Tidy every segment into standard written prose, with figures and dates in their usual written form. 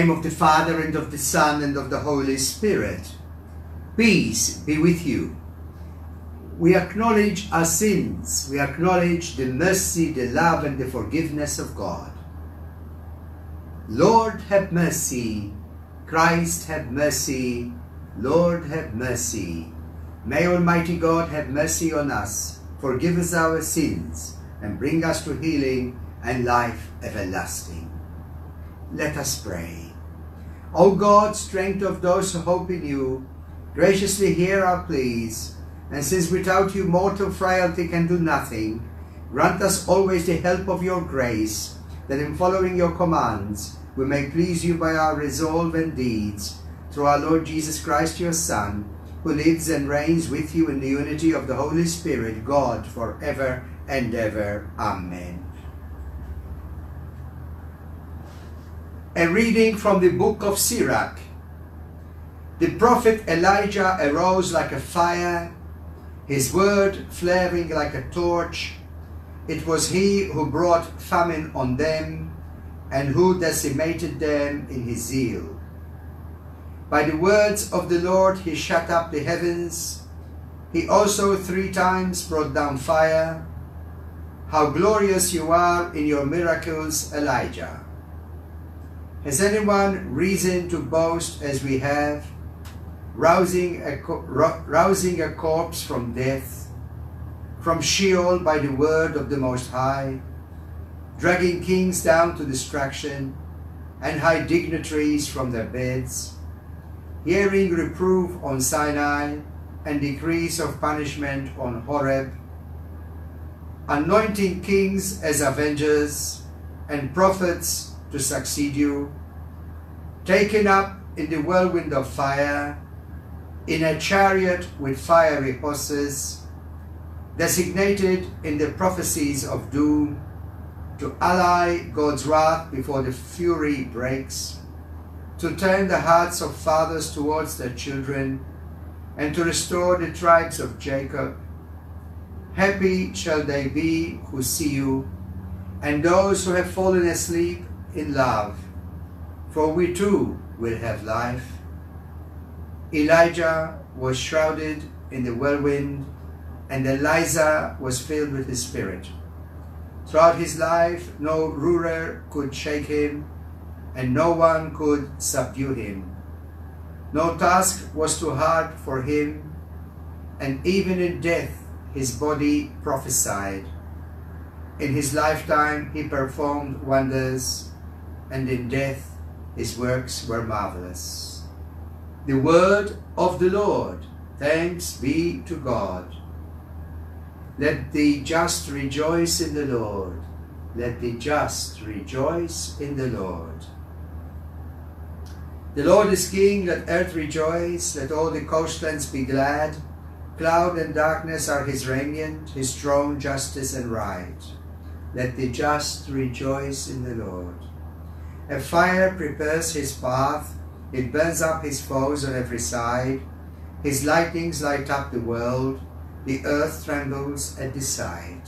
name of the Father, and of the Son, and of the Holy Spirit. Peace be with you. We acknowledge our sins. We acknowledge the mercy, the love, and the forgiveness of God. Lord, have mercy. Christ, have mercy. Lord, have mercy. May Almighty God have mercy on us, forgive us our sins, and bring us to healing and life everlasting. Let us pray. O God, strength of those who hope in you, graciously hear our pleas, and since without you mortal frailty can do nothing, grant us always the help of your grace, that in following your commands we may please you by our resolve and deeds, through our Lord Jesus Christ, your Son, who lives and reigns with you in the unity of the Holy Spirit, God, forever and ever. Amen. A reading from the book of Sirach. The prophet Elijah arose like a fire, his word flaring like a torch. It was he who brought famine on them and who decimated them in his zeal. By the words of the Lord he shut up the heavens. He also 3 times brought down fire. How glorious you are in your miracles, Elijah! Has anyone reason to boast as we have, rousing a corpse from death, from Sheol by the word of the Most High, dragging kings down to destruction, and high dignitaries from their beds, hearing reproof on Sinai and decrees of punishment on Horeb, anointing kings as avengers and prophets to succeed you, taken up in the whirlwind of fire, in a chariot with fiery horses, designated in the prophecies of doom, to allay God's wrath before the fury breaks, to turn the hearts of fathers towards their children, and to restore the tribes of Jacob. Happy shall they be who see you, and those who have fallen asleep in love, for we too will have life. Elijah was shrouded in the whirlwind, and Eliza was filled with his spirit. Throughout his life, no ruler could shake him, and no one could subdue him. No task was too hard for him, and even in death his body prophesied. In his lifetime he performed wonders, and in death his works were marvelous. The word of the Lord. Thanks be to God. Let the just rejoice in the Lord. Let the just rejoice in the Lord. The Lord is King, let earth rejoice, let all the coastlands be glad. Cloud and darkness are his raiment, his throne justice and right. Let the just rejoice in the Lord. A fire prepares his path, it burns up his foes on every side. His lightnings light up the world, the earth trembles at the sight.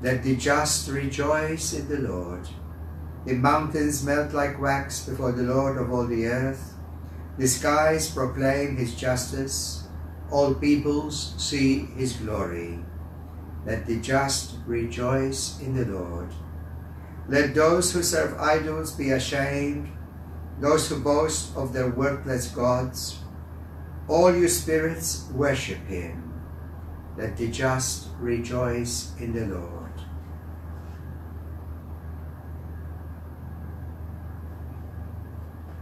Let the just rejoice in the Lord. The mountains melt like wax before the Lord of all the earth. The skies proclaim his justice. All peoples see his glory. Let the just rejoice in the Lord. Let those who serve idols be ashamed, those who boast of their worthless gods. All you spirits worship him. Let the just rejoice in the Lord.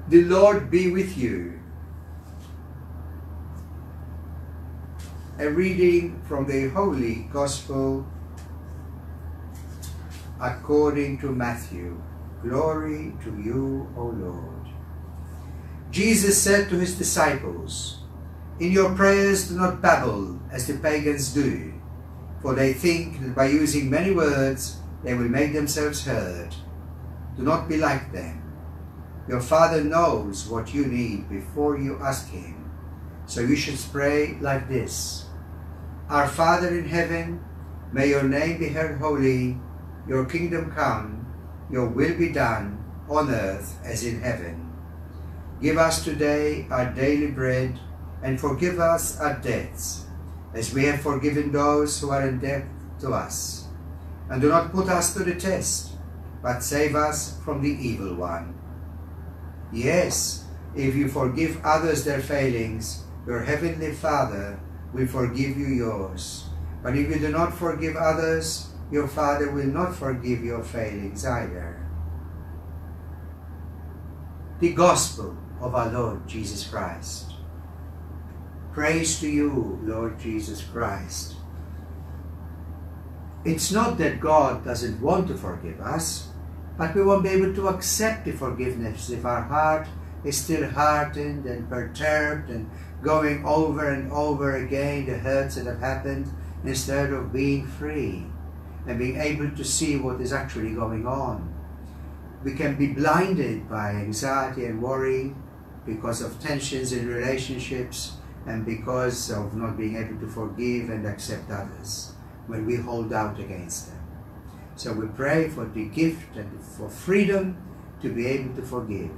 The Lord be with you. A reading from the Holy Gospel according to Matthew. Glory to you, O Lord. Jesus said to his disciples, "In your prayers do not babble as the pagans do, for they think that by using many words they will make themselves heard. Do not be like them. Your Father knows what you need before you ask him, so you should pray like this. Our Father in heaven, may your name be heard holy, your kingdom come, your will be done on earth as in heaven. Give us today our daily bread, and forgive us our debts, as we have forgiven those who are in debt to us. And do not put us to the test, but save us from the evil one. Yes, if you forgive others their failings, your heavenly Father will forgive you yours. But if you do not forgive others, your Father will not forgive your failings either. The Gospel of our Lord Jesus Christ. Praise to you, Lord Jesus Christ. It's not that God doesn't want to forgive us, but we won't be able to accept the forgiveness if our heart is still hardened and perturbed and going over and over again the hurts that have happened, instead of being free and being able to see what is actually going on. We can be blinded by anxiety and worry because of tensions in relationships and because of not being able to forgive and accept others when we hold out against them. So we pray for the gift and for freedom to be able to forgive.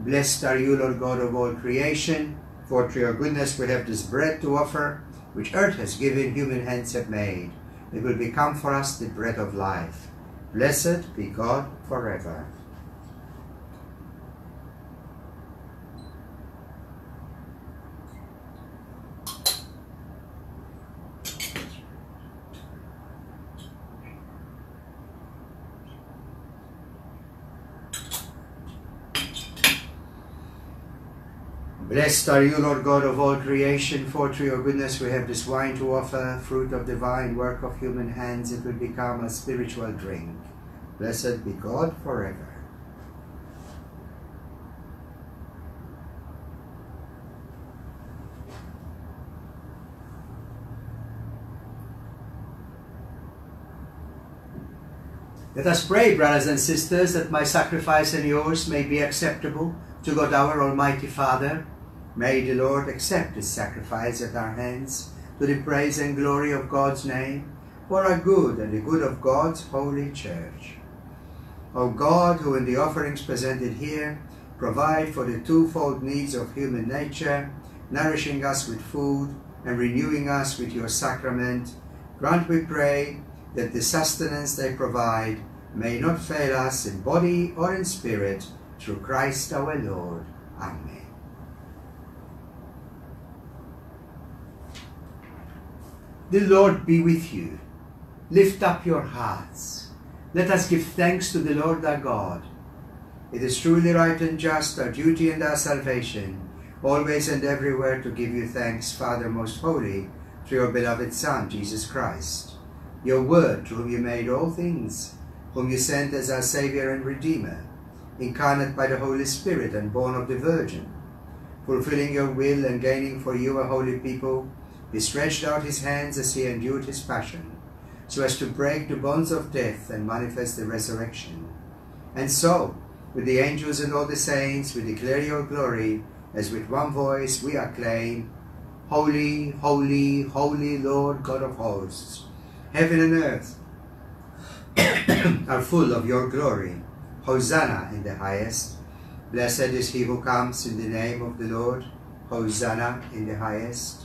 Blessed are you, Lord God of all creation, for through your goodness we have this bread to offer, which earth has given, human hands have made. It will become for us the bread of life. Blessed be God forever. Blessed are you, Lord God of all creation, for through your goodness we have this wine to offer, fruit of divine work of human hands. It will become a spiritual drink. Blessed be God forever. Let us pray, brothers and sisters, that my sacrifice and yours may be acceptable to God our Almighty Father. May the Lord accept this sacrifice at our hands to the praise and glory of God's name, for our good and the good of God's holy church. O God, who in the offerings presented here provide for the twofold needs of human nature, nourishing us with food and renewing us with your sacrament, grant, we pray, that the sustenance they provide may not fail us in body or in spirit, through Christ our Lord. Amen. The Lord be with you. Lift up your hearts. Let us give thanks to the Lord our God. It is truly right and just, our duty and our salvation, always and everywhere to give you thanks, Father most holy, through your beloved Son, Jesus Christ, your Word, to whom you made all things, whom you sent as our Saviour and Redeemer, incarnate by the Holy Spirit and born of the Virgin, fulfilling your will and gaining for you a holy people. He stretched out his hands as he endured his passion, so as to break the bonds of death and manifest the resurrection. And so, with the angels and all the saints, we declare your glory, as with one voice we acclaim, Holy, holy, holy Lord God of hosts. Heaven and earth are full of your glory. Hosanna in the highest. Blessed is he who comes in the name of the Lord. Hosanna in the highest.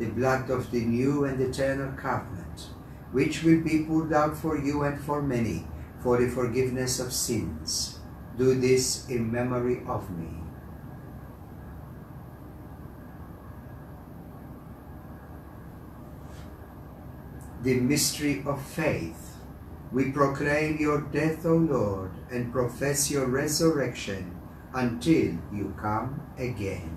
the blood of the new and eternal covenant, which will be poured out for you and for many for the forgiveness of sins. Do this in memory of me. The mystery of faith. We proclaim your death, O Lord, and profess your resurrection until you come again.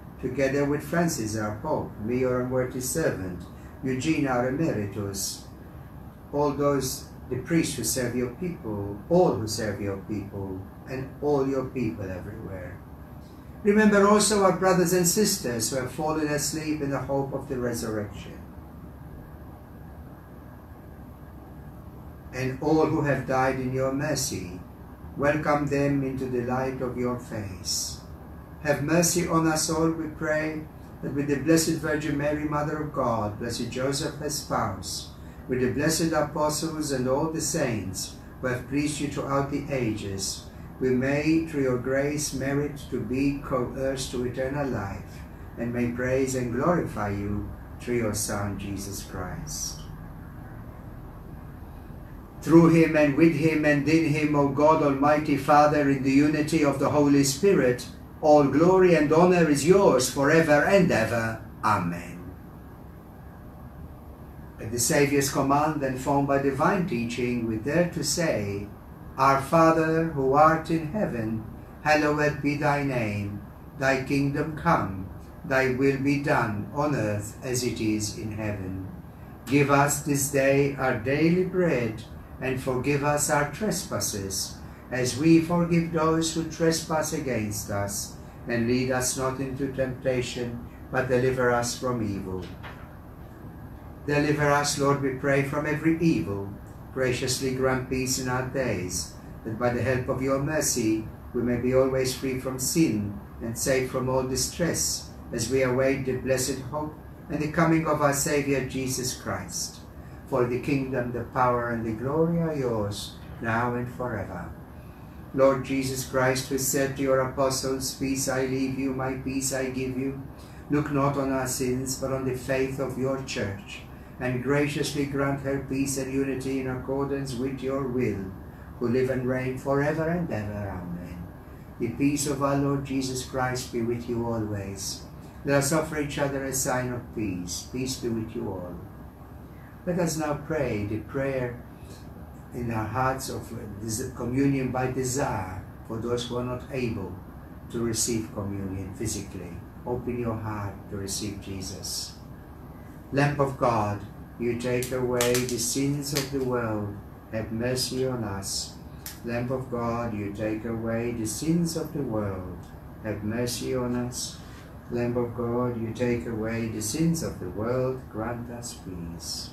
together with Francis our Pope, me your unworthy servant, Eugene our Emeritus, the priests who serve your people, all who serve your people, and all your people everywhere. Remember also our brothers and sisters who have fallen asleep in the hope of the resurrection, and all who have died in your mercy. Welcome them into the light of your face. Have mercy on us all, we pray, that with the Blessed Virgin Mary, Mother of God, Blessed Joseph, her spouse, with the blessed apostles and all the saints who have pleased you throughout the ages, we may, through your grace, merit to be co-heirs to eternal life, and may praise and glorify you through your Son, Jesus Christ. Through him, and with him, and in him, O God, Almighty Father, in the unity of the Holy Spirit, all glory and honor is yours forever and ever. Amen. At the Saviour's command, and formed by divine teaching, we dare to say, Our Father, who art in heaven, hallowed be thy name. Thy kingdom come, thy will be done on earth as it is in heaven. Give us this day our daily bread, and forgive us our trespasses, as we forgive those who trespass against us. And lead us not into temptation, but deliver us from evil. Deliver us, Lord, we pray, from every evil. Graciously grant peace in our days, that by the help of your mercy we may be always free from sin and safe from all distress, as we await the blessed hope and the coming of our Saviour Jesus Christ. For the kingdom, the power, and the glory are yours, now and forever. Lord Jesus Christ, who said to your apostles, Peace I leave you, my peace I give you, look not on our sins, but on the faith of your church, and graciously grant her peace and unity in accordance with your will, who live and reign forever and ever. Amen. The peace of our Lord Jesus Christ be with you always. Let us offer each other a sign of peace. Peace be with you all. Let us now pray the prayer in our hearts of communion by desire for those who are not able to receive communion physically. Open your heart to receive Jesus. Lamb of God, you take away the sins of the world, have mercy on us. Lamb of God, you take away the sins of the world, have mercy on us. Lamb of God, you take away the sins of the world, grant us peace.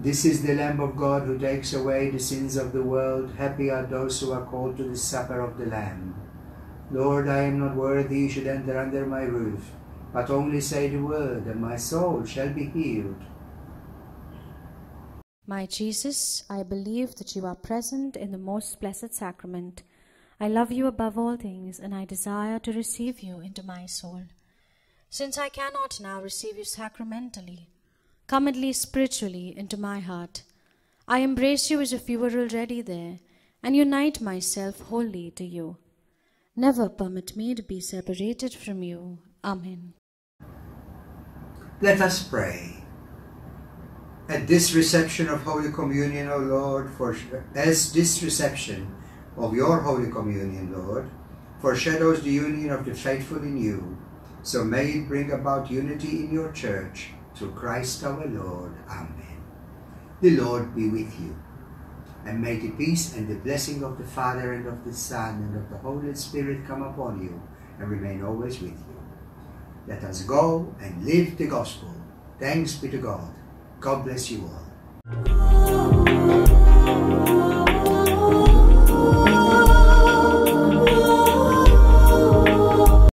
This is the Lamb of God who takes away the sins of the world. Happy are those who are called to the supper of the Lamb. Lord, I am not worthy you should enter under my roof, but only say the word, and my soul shall be healed. My Jesus, I believe that you are present in the most blessed sacrament. I love you above all things, and I desire to receive you into my soul. Since I cannot now receive you sacramentally, come at least spiritually into my heart. I embrace you as if you were already there, and unite myself wholly to you. Never permit me to be separated from you. Amen. Let us pray. At this reception of Holy Communion, O Lord, foreshadows the union of the faithful in you, so may it bring about unity in your church, through Christ our Lord. Amen. The Lord be with you. And may the peace and the blessing of the Father and of the Son and of the Holy Spirit come upon you and remain always with you. Let us go and live the gospel. Thanks be to God. God bless you all.